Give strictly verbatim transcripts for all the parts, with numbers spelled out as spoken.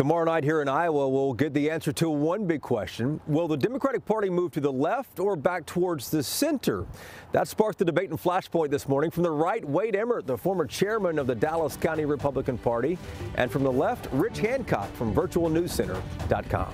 Tomorrow night here in Iowa, we'll get the answer to one big question. Will the Democratic Party move to the left or back towards the center? That sparked the debate and flashpoint this morning from the right, Wade Emmert, the former chairman of the Dallas County Republican Party, and from the left, Rich Hancock from virtual news center dot com.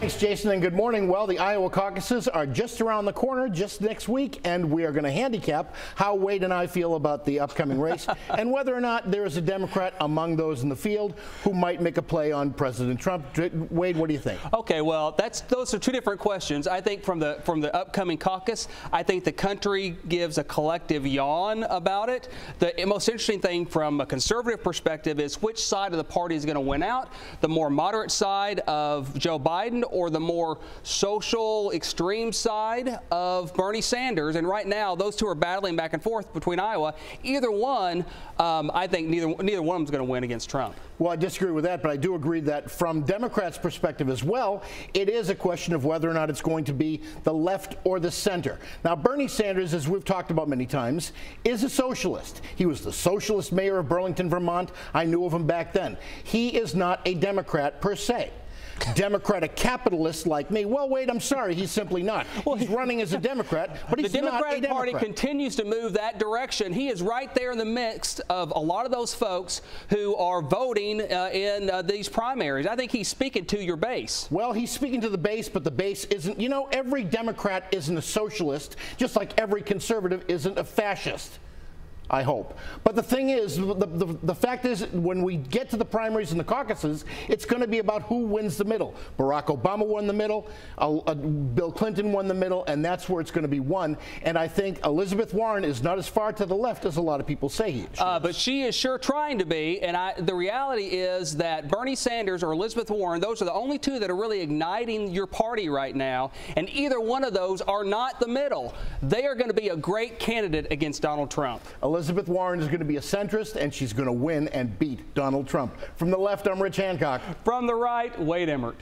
Thanks, Jason, and good morning. Well, the Iowa caucuses are just around the corner, just next week, and we are going to handicap how Wade and I feel about the upcoming race and whether or not there is a Democrat among those in the field who might make a play on President Trump. Wade, what do you think? Okay, well, that's those are two different questions. I think from the from the upcoming caucus, I think the country gives a collective yawn about it. The most interesting thing from a conservative perspective is which side of the party is going to win out, the more moderate side of Joe Biden or the more social extreme side of Bernie Sanders. And right now, those two are battling back and forth between Iowa. Either one, um, I think neither, neither one of them is going to win against Trump. Well, I disagree with that, but I do agree that from Democrats' perspective as well, it is a question of whether or not it's going to be the left or the center. Now, Bernie Sanders, as we've talked about many times, is a socialist. He was the socialist mayor of Burlington, Vermont. I knew of him back then. He is not a Democrat per se. Democratic capitalist like me. Well, wait, I'm sorry, he's simply not. Well, he's running as a Democrat, but he's not a Democrat. The Democratic Party continues to move that direction. He is right there in the midst of a lot of those folks who are voting uh, in uh, these primaries. I think he's speaking to your base. Well, he's speaking to the base, but the base isn't, you know, every Democrat isn't a socialist, just like every conservative isn't a fascist. I hope. But the thing is, the, the, the fact is, when we get to the primaries and the caucuses, it's going to be about who wins the middle. Barack Obama won the middle, uh, uh, Bill Clinton won the middle, and that's where it's going to be won. And I think Elizabeth Warren is not as far to the left as a lot of people say he is. Uh, but she is sure trying to be, and I, the reality is that Bernie Sanders or Elizabeth Warren, those are the only two that are really igniting your party right now, and either one of those are not the middle. They are going to be a great candidate against Donald Trump. Elizabeth Warren is going to be a centrist, and she's going to win and beat Donald Trump. From the left, I'm Rich Hancock. From the right, Wade Emmert.